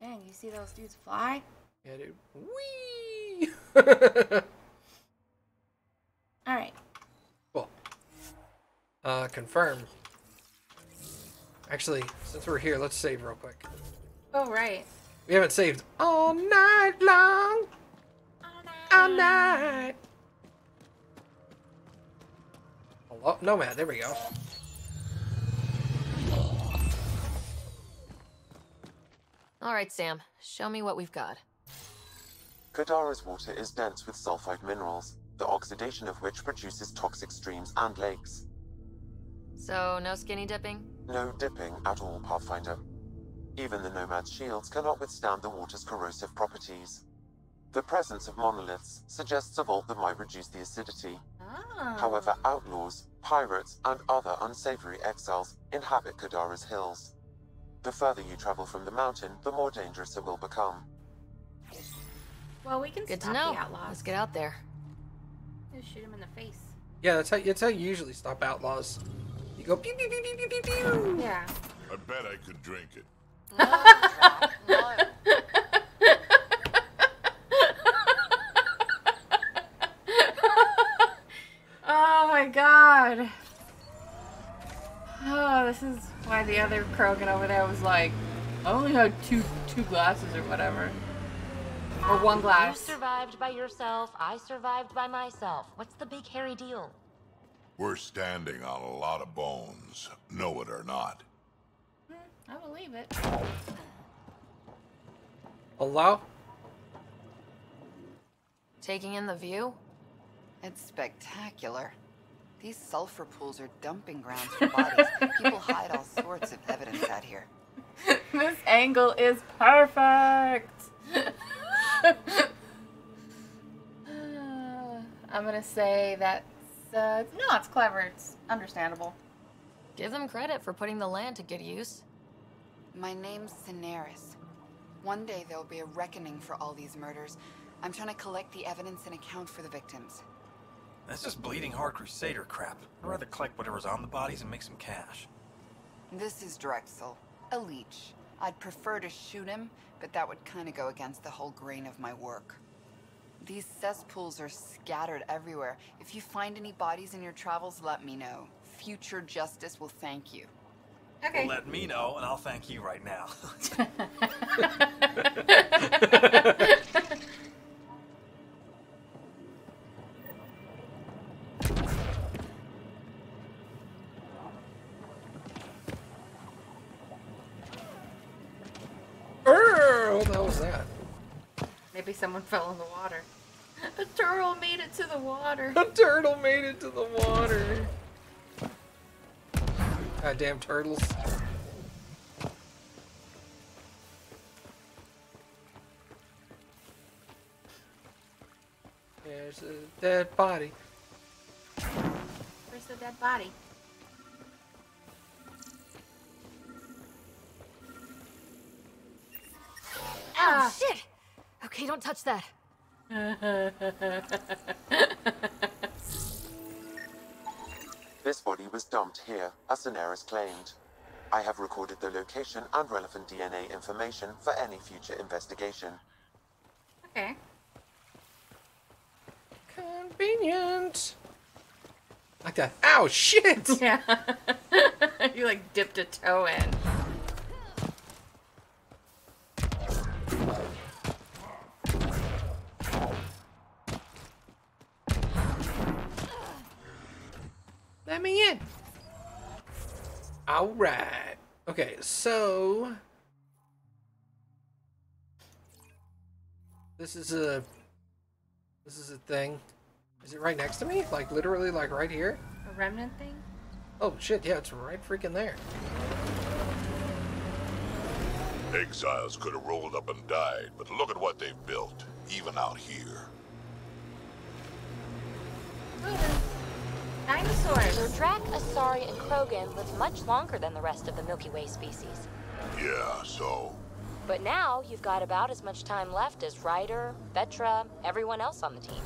Dang, you see those dudes fly? Yeah, dude. Whee! Alright. Cool. Confirm. Actually, since we're here, let's save real quick. Oh, right. We haven't saved all night long! All night! Hello? Nomad, there we go. All right, Sam. Show me what we've got. Kadara's water is dense with sulfide minerals, the oxidation of which produces toxic streams and lakes. So, no skinny dipping? No dipping at all, Pathfinder. Even the nomad's shields cannot withstand the water's corrosive properties. The presence of monoliths suggests a vault that might reduce the acidity. Ah. However, outlaws, pirates, and other unsavory exiles inhabit Kadara's hills. The further you travel from the mountain, the more dangerous it will become. Well, we can stop the outlaws. Let's get out there. Just shoot him in the face. Yeah, that's how you usually stop outlaws. You go pew pew pew pew pew pew. Yeah. I bet I could drink it. No, Drack, no. Oh my god. Oh, this is why the other Krogan over there was like, I only had two glasses or whatever. Or one glass. You survived by yourself, I survived by myself. What's the big hairy deal? We're standing on a lot of bones, know it or not. I believe it. Hello? Taking in the view? It's spectacular. These sulfur pools are dumping grounds for bodies. People hide all sorts of evidence out here. This angle is perfect! I'm gonna say that no, it's clever. It's understandable. Give them credit for putting the land to good use. My name's Daenerys. One day there'll be a reckoning for all these murders. I'm trying to collect the evidence and account for the victims. That's just bleeding hard crusader crap. I'd rather collect whatever's on the bodies and make some cash. This is Drexel, a leech. I'd prefer to shoot him, but that would kind of go against the whole grain of my work. These cesspools are scattered everywhere. If you find any bodies in your travels, let me know. Future justice will thank you. Okay. Let me know, and I'll thank you right now. What the hell was that? Maybe someone fell in the water. A turtle made it to the water. A turtle made it to the water. Goddamn turtles. There's a dead body. Where's the dead body? Oh, shit! Okay, don't touch that. This body was dumped here, as Daenerys claimed. I have recorded the location and relevant DNA information for any future investigation. Okay. Convenient. Like that. Ow, shit! Yeah. You like dipped a toe in. Let me in. All right. Okay, so this is a thing. Is it right next to me? Like literally, like right here? A remnant thing? Oh shit! Yeah, it's right freaking there. Exiles could have rolled up and died, but look at what they've built, even out here. Okay. Dinosaurs. Drack, Asari, and Krogan lived much longer than the rest of the Milky Way species. Yeah, so? But now you've got about as much time left as Ryder, Vetra, everyone else on the team.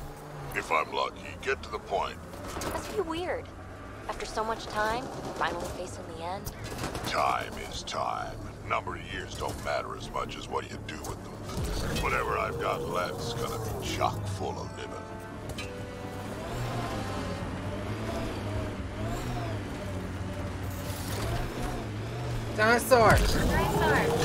If I'm lucky, get to the point. That's pretty weird. After so much time, finally facing the end. Time is time. Number of years don't matter as much as what you do with them. Whatever I've got left's gonna be chock full of nibbin'. Dinosaur! Dinosaur!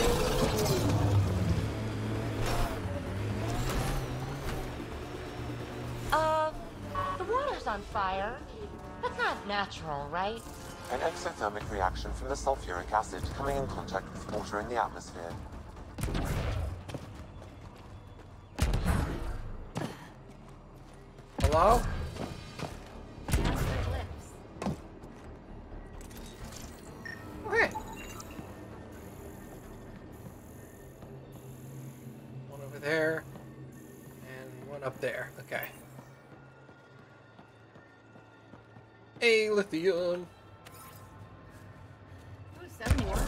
The water's on fire. That's not natural, right? An exothermic reaction from the sulfuric acid coming in contact with water in the atmosphere. Hello? Master lips. Where? there, and one up there. Okay. Hey, lithium. Ooh, 71.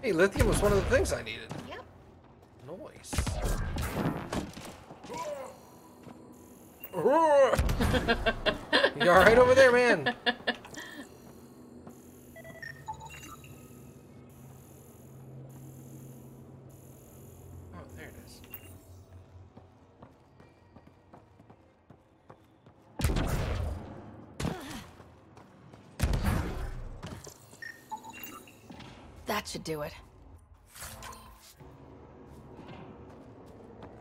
Hey, lithium was one of the things I needed. Yep. Nice. You're right over there, man. Should do it.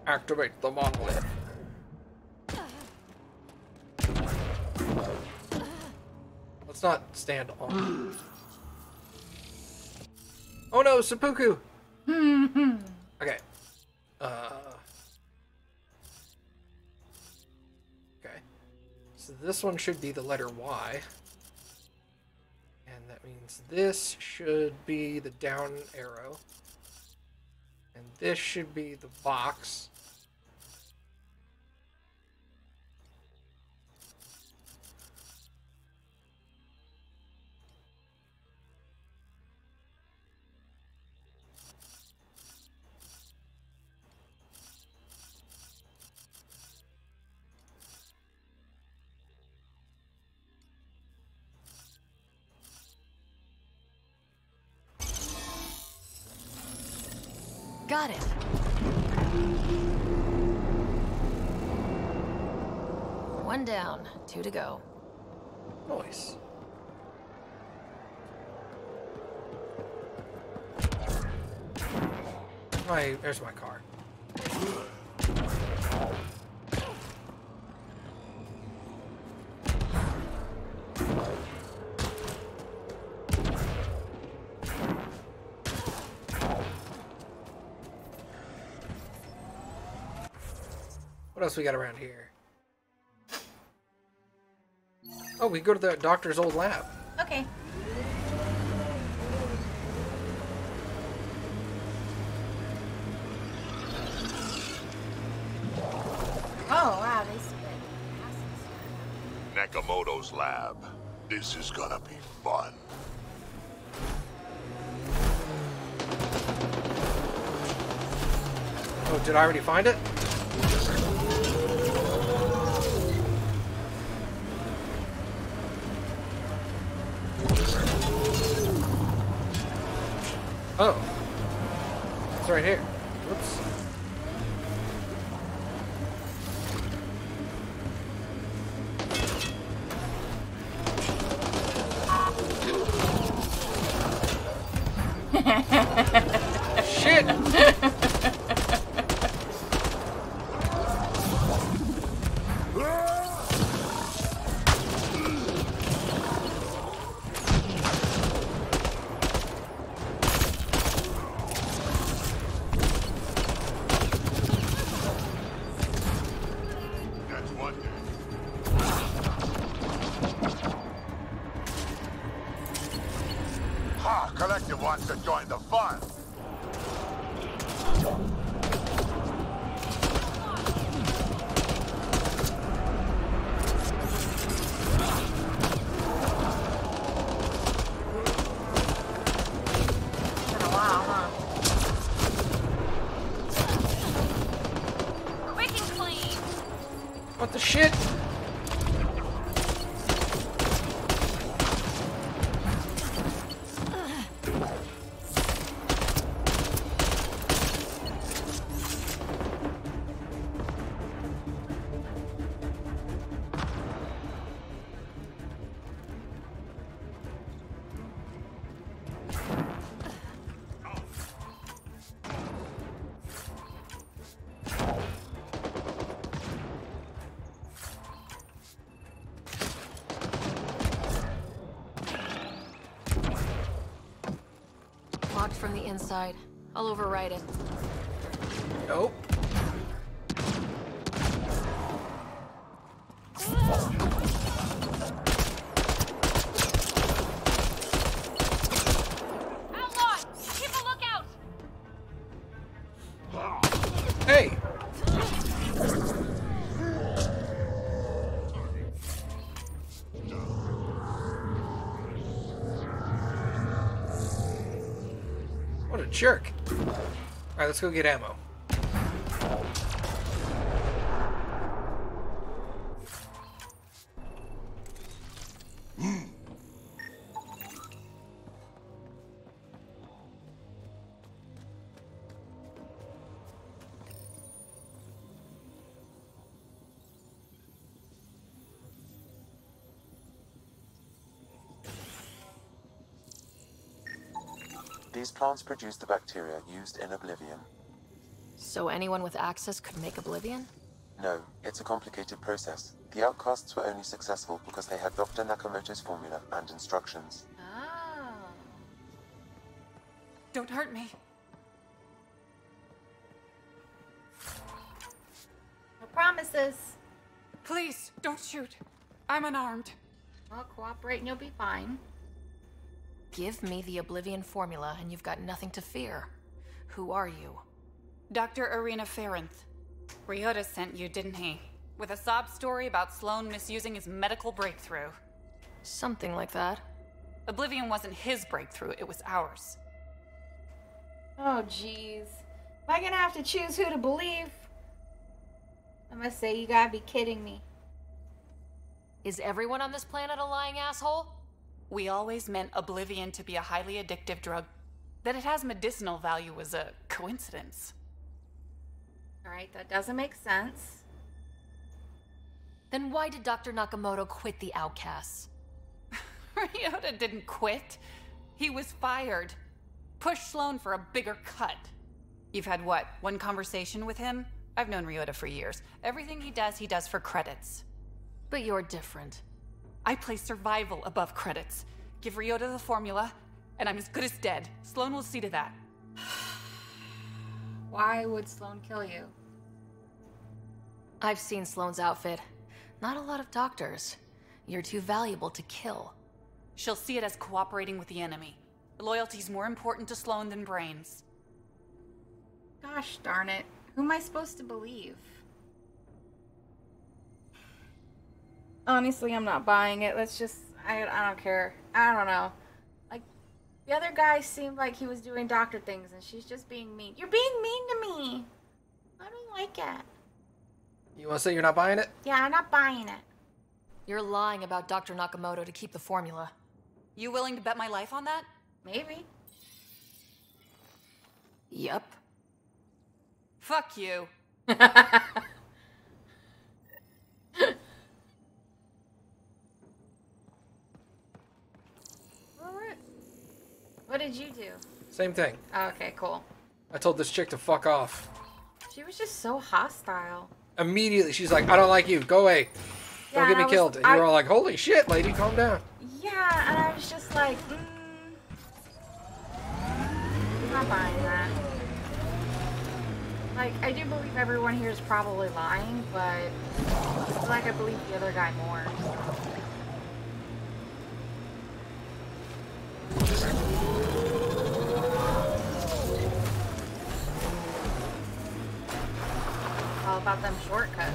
Activate the monolith. Let's not stand on. Oh no, seppuku. Okay. Okay. So this one should be the letter Y. And that means this should be the down arrow. And this should be the box. Got it. One down, two to go. Nice. Right, there's my car. What else we got around here? Oh, we go to the doctor's old lab. Okay. Oh, wow, they spit. Nakamoto's lab. This is gonna be fun. Oh, did I already find it? Oh, it's right here. Whoops. Shit! From the inside. I'll override it. Nope. Outlaws! a jerk. Alright, let's go get ammo. These plants produce the bacteria used in Oblivion. So anyone with access could make Oblivion? No, it's a complicated process. The Outcasts were only successful because they had Dr. Nakamoto's formula and instructions. Ah. Don't hurt me. No promises. Please, don't shoot. I'm unarmed. I'll cooperate and you'll be fine. Give me the Oblivion formula and you've got nothing to fear. Who are you? Dr. Irina Ferenth. Ryota sent you, didn't he? With a sob story about Sloan misusing his medical breakthrough. Something like that. Oblivion wasn't his breakthrough, it was ours. Oh, jeez. Am I gonna have to choose who to believe? I must say, you gotta be kidding me. Is everyone on this planet a lying asshole? We always meant Oblivion to be a highly addictive drug. That it has medicinal value was a coincidence. Alright, that doesn't make sense. Then why did Dr. Nakamoto quit the Outcasts? Ryota didn't quit. He was fired. Pushed Sloan for a bigger cut. You've had what, one conversation with him? I've known Ryota for years. Everything he does for credits. But you're different. I place survival above credits. Give Ryota the formula, and I'm as good as dead. Sloan will see to that. Why would Sloan kill you? I've seen Sloan's outfit. Not a lot of doctors. You're too valuable to kill. She'll see it as cooperating with the enemy. Loyalty's more important to Sloan than brains. Gosh darn it. Who am I supposed to believe? Honestly, I'm not buying it. Let's just... I don't care. I don't know. Like, the other guy seemed like he was doing doctor things, and she's just being mean. You're being mean to me! I don't like it. You want to say you're not buying it? Yeah, I'm not buying it. You're lying about Dr. Nakamoto to keep the formula. You willing to bet my life on that? Maybe. Yep. Fuck you. What did you do? Same thing. Oh, okay, cool. I told this chick to fuck off. She was just so hostile. Immediately, she's like, I don't like you. Go away. Don't get me killed. And you were all like, holy shit, lady, calm down. Yeah, and I was just like, I'm not buying that. Like, I do believe everyone here is probably lying, but I feel like I believe the other guy more. All about them shortcuts.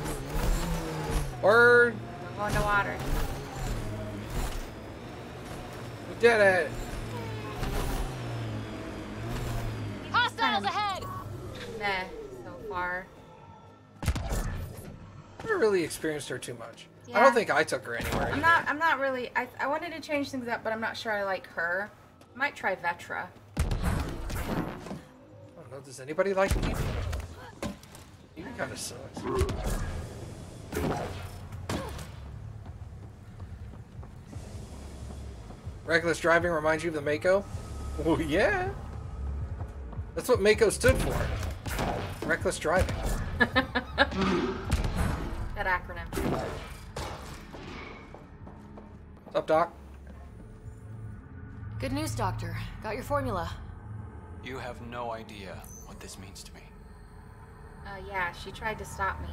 Word. We're going to water. We did it. Hostiles ahead. Meh, so far. Never really experienced her too much. Yeah. I don't think I took her anywhere. I'm not really. I wanted to change things up, but I'm not sure I like her. I might try Vetra. I don't know. Does anybody like me? You kind of sucks. Reckless driving reminds you of the Mako? Oh yeah. That's what Mako stood for. Reckless driving. That acronym. What's up, Doc? Good news, Doctor. Got your formula. You have no idea what this means to me. Yeah, she tried to stop me.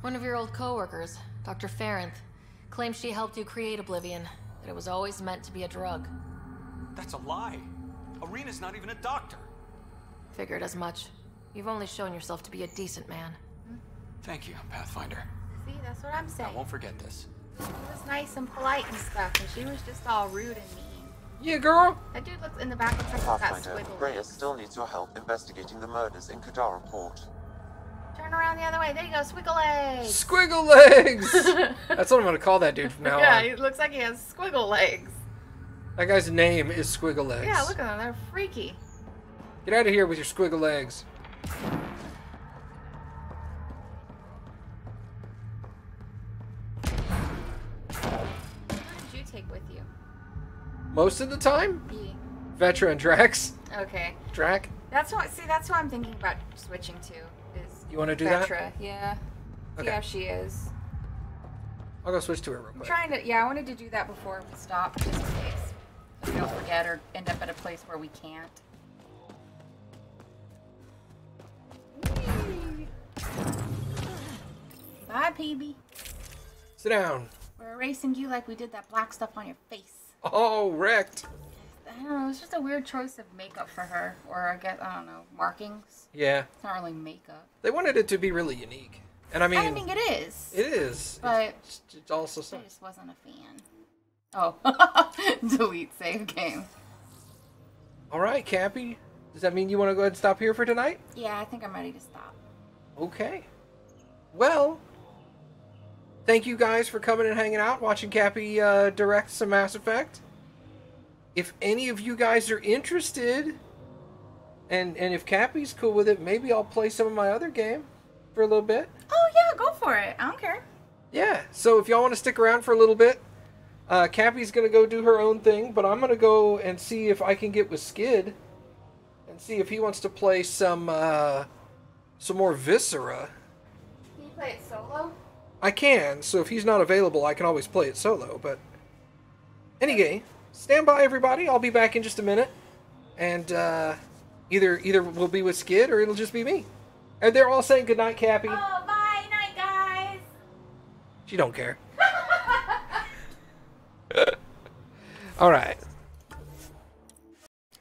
One of your old co-workers, Dr. Ferenth, claimed she helped you create Oblivion, that it was always meant to be a drug. That's a lie. Irina's not even a doctor. Figured as much. You've only shown yourself to be a decent man. Thank you, Pathfinder. See, that's what I'm saying. I won't forget this. She was nice and polite and stuff, and she was just all rude and mean. Yeah, girl. That dude looks in the back. Looks like that squiggle. Reyes still needs your help investigating the murders in Kadara Port. Turn around the other way. There you go, squiggle legs. Squiggle legs. That's what I'm gonna call that dude from now on. Yeah, he looks like he has squiggle legs. That guy's name is Squiggle Legs. Yeah, look at them. They're freaky. Get out of here with your squiggle legs. What did you take with you? Most of the time? Yeah. Vetra and Drax. Okay. Drack. That's what. See, that's what I'm thinking about switching to. Is you want to do Vetra. That? Yeah. Okay. Yeah, she is. I'll go switch to her real quick. I'm trying to. Yeah, I wanted to do that before we stop, just in case we don't forget or end up at a place where we can't. Bye, Peebee. Sit down. We're erasing you like we did that black stuff on your face. Oh, wrecked. I don't know. It's just a weird choice of makeup for her, or I guess I don't know, markings. Yeah. It's not really makeup. They wanted it to be really unique, and I mean, it is. It is. But it's also something. I just wasn't a fan. Oh, delete save game. All right, Cappy. Does that mean you want to go ahead and stop here for tonight? Yeah, I think I'm ready to stop. Okay. Well, thank you guys for coming and hanging out, watching Cappy direct some Mass Effect. If any of you guys are interested, and if Cappy's cool with it, maybe I'll play some of my other game for a little bit. Oh, yeah, go for it. I don't care. Yeah, so if y'all want to stick around for a little bit, Cappy's going to go do her own thing, but I'm going to go and see if I can get with Skid and see if he wants to play some more Viscera. Can you play it solo? I can, so if he's not available, I can always play it solo, but anyway, stand by, everybody. I'll be back in just a minute, and either we'll be with Skid or it'll just be me. And they're all saying goodnight, Cappy. Oh, bye, night, guys. She don't care. All right.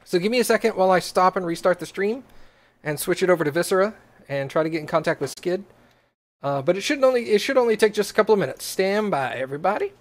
So give me a second while I stop and restart the stream and switch it over to Viscera and try to get in contact with Skid. But it should only take just a couple of minutes. Stand by, everybody.